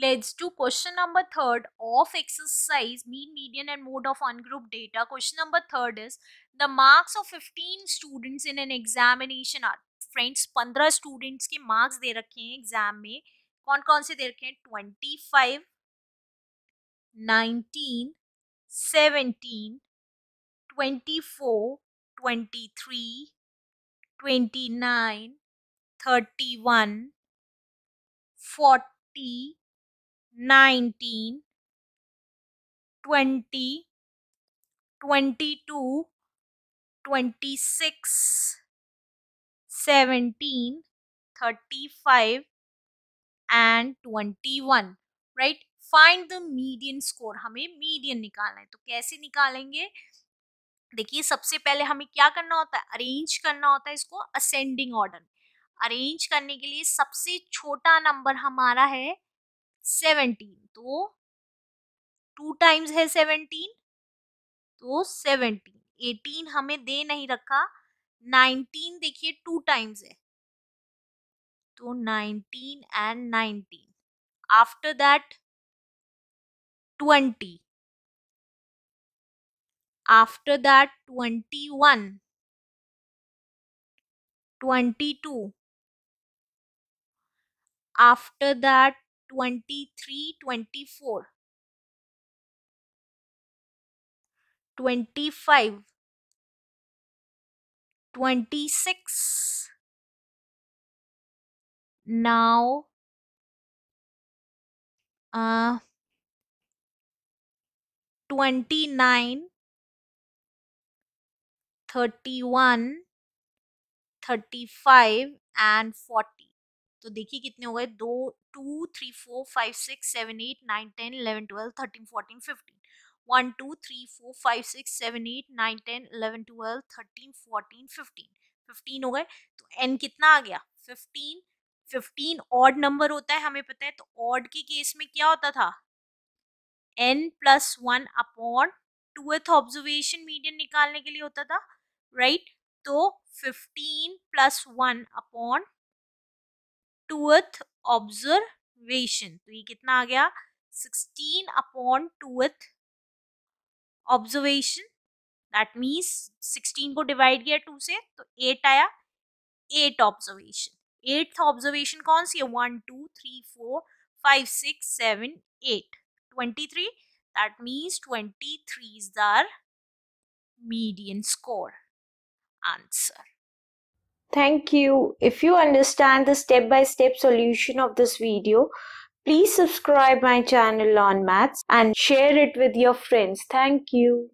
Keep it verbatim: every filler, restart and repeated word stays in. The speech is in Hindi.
leads to question number third of exercise mean, median and mode of ungrouped data. Question number third is the marks of fifteen students in an examination are. Friends पंद्रह स्टूडेंट्स के मार्क्स दे रखे हैं एग्जाम में, कौन कौन से दे रखे हैं? Twenty five nineteen seventeen twenty four twenty three twenty nine thirty one forty nineteen twenty twenty two twenty six seventeen, thirty-five and twenty-one, right? Find the median score. हमें median निकालना है, तो कैसे निकालेंगे? देखिए सबसे पहले हमें क्या करना होता है? अरेंज करना होता है इसको असेंडिंग ऑर्डर में. अरेंज करने के लिए सबसे छोटा नंबर हमारा है सेवनटीन, तो टू टाइम्स है सेवनटीन, तो सेवनटीन. एटीन हमें दे नहीं रखा. नाइनटीन देखिए टू टाइम्स है, तो nineteen and nineteen. After that twenty, after that twenty one, twenty two, after that twenty three, twenty four, twenty five, twenty-six, now uh, twenty-nine, thirty-one, thirty-five and forty. तो देखिए कितने हो गए? दो, two, three, four, five, six, seven, eight, nine, ten, eleven, twelve, thirteen, fourteen, fifteen. One two three four five six seven eight nine ten eleven twelve thirteen fourteen fifteen. Fifteen हो गए, तो एन कितना आ गया? फिफ्टीन. फिफ्टीन ऑड नंबर होता है हमें पता है, तो ऑड के केस में क्या होता था? N plus one upon twelfth observation median निकालने के लिए होता था, राइट right? तो fifteen plus one upon twelfth observation, तो ये कितना आ गया? Sixteen upon twelfth observation. That means sixteen को डिवाइड किया टू से, तो एट आया. एट ऑब्जर्वेशन, एट्थ ऑब्जर्वेशन कौन सी है? One two three four five six seven eight. Twenty three, that means twenty three is the median score answer. Thank you. If you understand the step-by-step solution of this video, please subscribe my channel on Maths and share it with your friends. Thank you.